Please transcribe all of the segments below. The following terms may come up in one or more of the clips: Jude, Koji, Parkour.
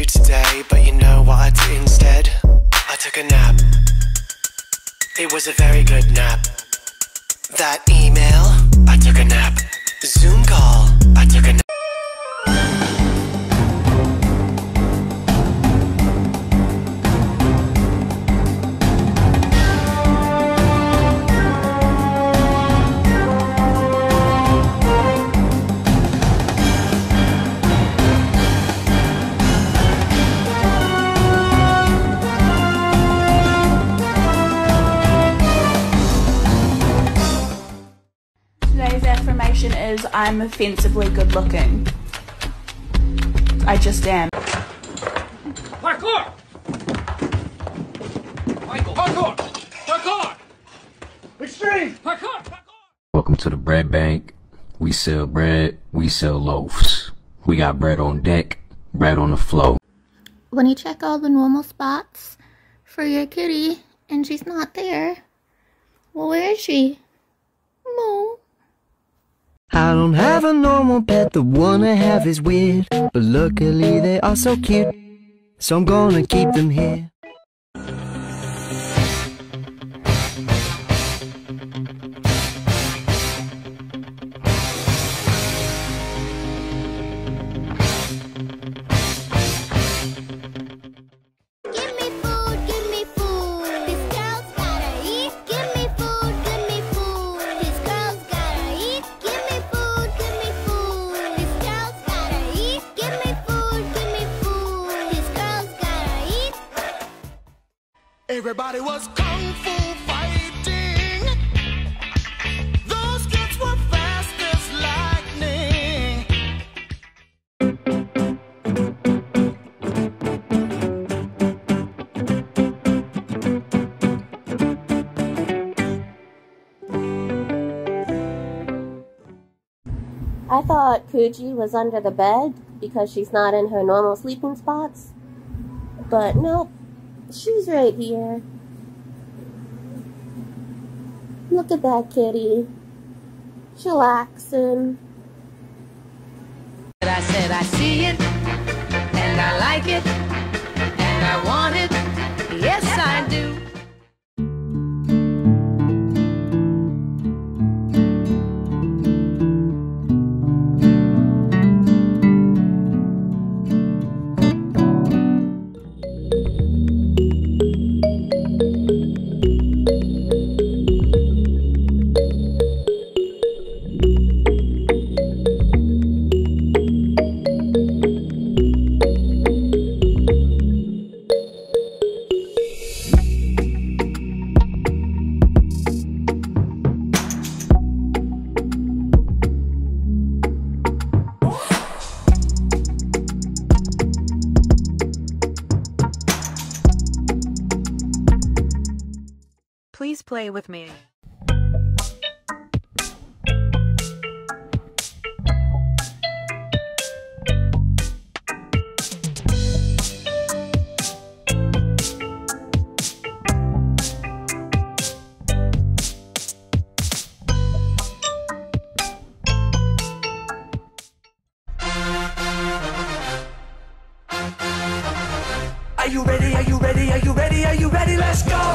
do today, but you know what I did instead? I took a nap. It was a very good nap. That email, I took a nap. Zoom call, I took a nap. Is I'm offensively good looking. I just am. Parkour! Michael! Parkour! Parkour! Extreme! Parkour! Parkour! Welcome to the bread bank. We sell bread, we sell loaves. We got bread on deck, bread on the floor. When you check all the normal spots for your kitty and she's not there, well, where is she? Moo. I don't have a normal pet, the one I have is weird, but luckily they are so cute, so I'm gonna keep them here. Everybody was kung fu fighting. Those kids were fast as lightning. I thought Koji was under the bed because she's not in her normal sleeping spots, but nope. She's right here. Look at that kitty. Chillaxin'. I said I see it, and I like it, and I want it. Yes, I do. Please play with me. Are you ready? Are you ready? Are you ready? Are you ready? Let's go!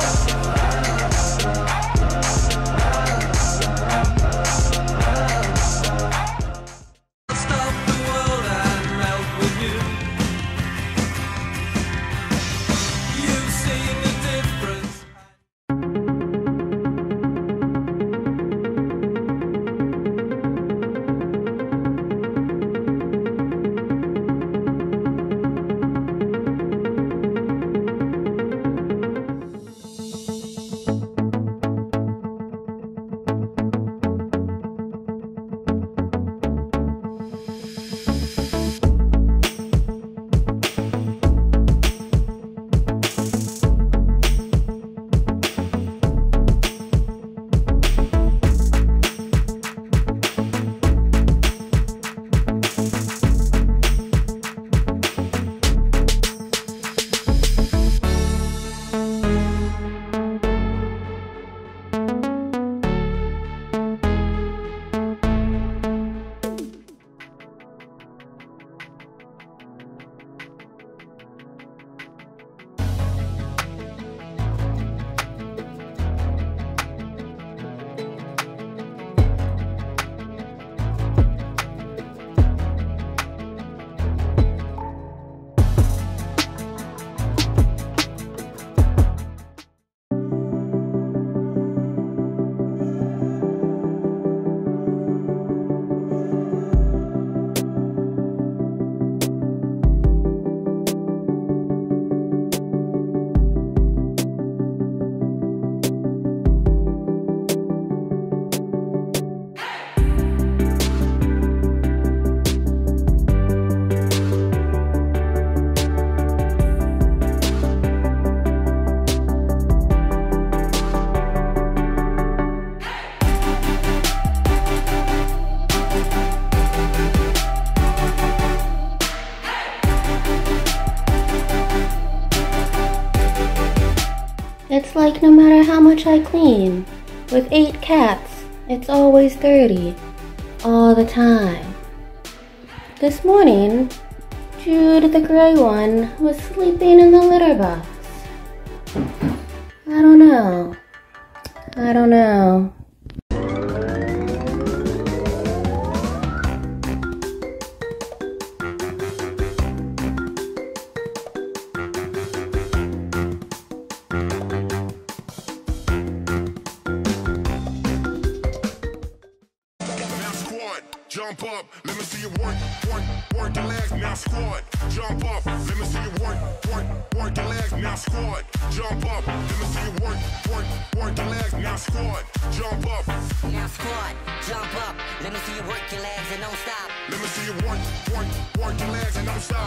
It's like no matter how much I clean, with 8 cats, it's always dirty, all the time. This morning, Jude the gray one was sleeping in the litter box. I don't know. Jump up, let me see you work the legs, now squat. Jump up, let me see you work the legs, now squat. Jump up, let me see you work the legs, now squat. Jump up, now squat. Jump up, let me see you work your legs and don't stop. Let me see you work the legs and don't stop.